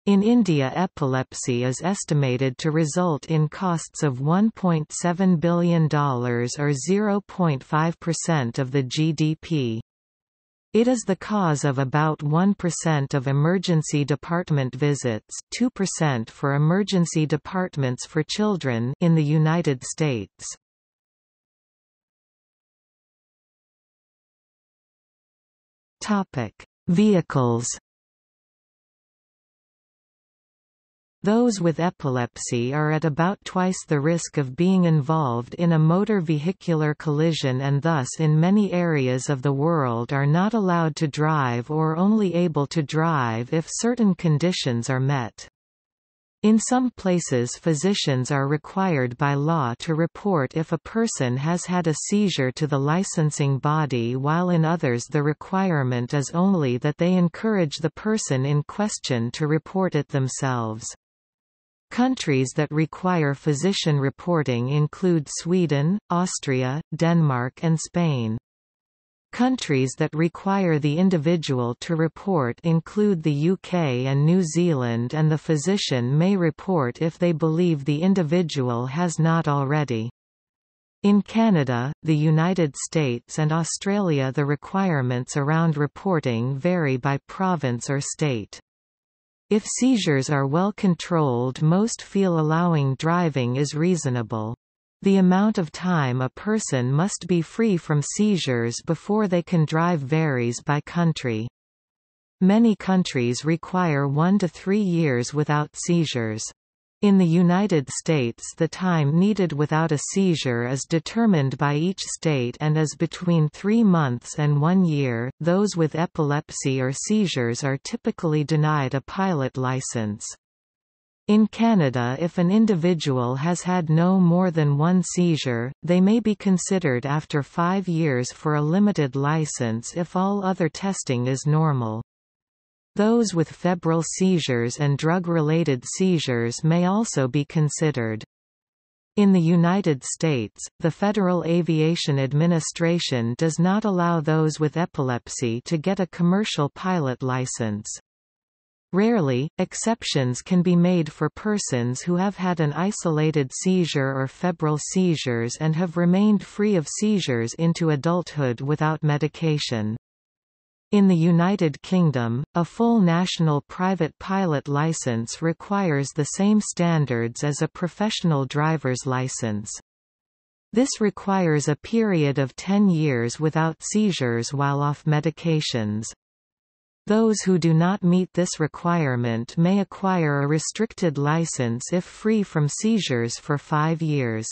In India, epilepsy is estimated to result in costs of one point seven billion dollars or zero point five percent of the G D P. It is the cause of about one percent of emergency department visits, two percent for emergency departments for children in the United States. Topic: Vehicles. Those with epilepsy are at about twice the risk of being involved in a motor vehicular collision, and thus in many areas of the world are not allowed to drive or only able to drive if certain conditions are met. In some places, physicians are required by law to report if a person has had a seizure to the licensing body, while in others the requirement is only that they encourage the person in question to report it themselves. Countries that require physician reporting include Sweden, Austria, Denmark, and Spain. Countries that require the individual to report include the U K and New Zealand, and the physician may report if they believe the individual has not already. In Canada, the United States, and Australia, the requirements around reporting vary by province or state. If seizures are well controlled, most feel allowing driving is reasonable. the amount of time a person must be free from seizures before they can drive varies by country. Many countries require one to three years without seizures. In the United States, the time needed without a seizure is determined by each state and is between three months and one year. Those with epilepsy or seizures are typically denied a pilot license. In Canada, if an individual has had no more than one seizure, they may be considered after five years for a limited license if all other testing is normal. Those with febrile seizures and drug-related seizures may also be considered. In the United States, the Federal Aviation Administration does not allow those with epilepsy to get a commercial pilot license. Rarely, exceptions can be made for persons who have had an isolated seizure or febrile seizures and have remained free of seizures into adulthood without medication. In the United Kingdom, a full national private pilot license requires the same standards as a professional driver's license. This requires a period of ten years without seizures while off medications. Those who do not meet this requirement may acquire a restricted license if free from seizures for five years.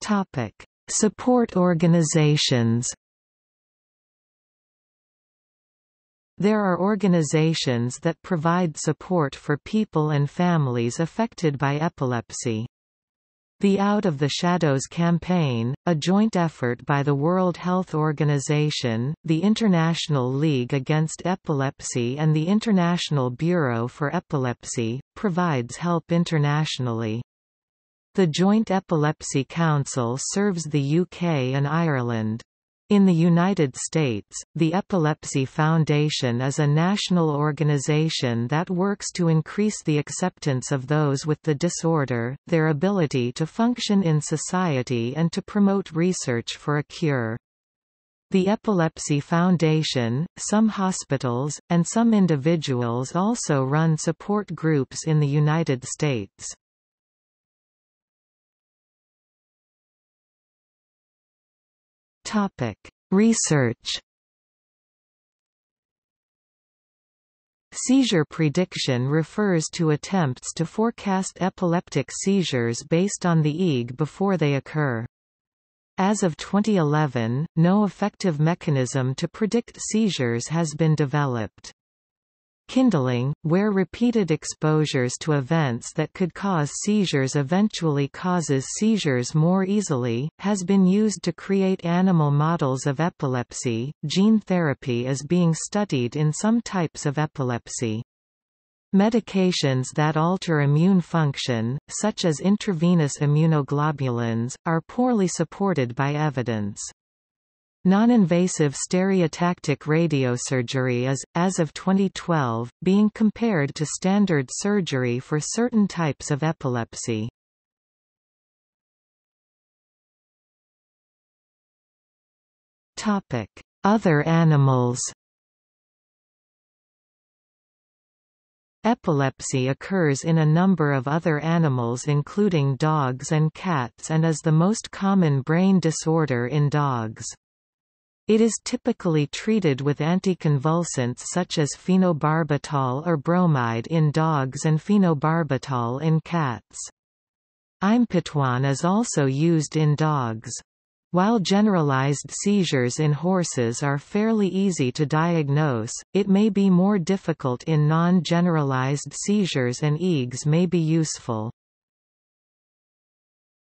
Topic: Support organizations. There are organizations that provide support for people and families affected by epilepsy. The Out of the Shadows campaign, a joint effort by the World Health Organization, the International League Against Epilepsy and the International Bureau for Epilepsy, provides help internationally. The Joint Epilepsy Council serves the U K and Ireland. In the United States, the Epilepsy Foundation is a national organization that works to increase the acceptance of those with the disorder, their ability to function in society and to promote research for a cure. The Epilepsy Foundation, some hospitals, and some individuals also run support groups in the United States. Topic: Research. Seizure prediction refers to attempts to forecast epileptic seizures based on the E E G before they occur. As of twenty eleven, no effective mechanism to predict seizures has been developed. Kindling, where repeated exposures to events that could cause seizures eventually causes seizures more easily, has been used to create animal models of epilepsy. Gene therapy is being studied in some types of epilepsy. Medications that alter immune function, such as intravenous immunoglobulins, are poorly supported by evidence. Non-invasive stereotactic radiosurgery is, as of twenty twelve, being compared to standard surgery for certain types of epilepsy. Topic: Other animals. Epilepsy occurs in a number of other animals including dogs and cats and is the most common brain disorder in dogs. It is typically treated with anticonvulsants such as phenobarbital or bromide in dogs and phenobarbital in cats. Impetuan is also used in dogs. While generalized seizures in horses are fairly easy to diagnose, it may be more difficult in non-generalized seizures and E E Gs may be useful.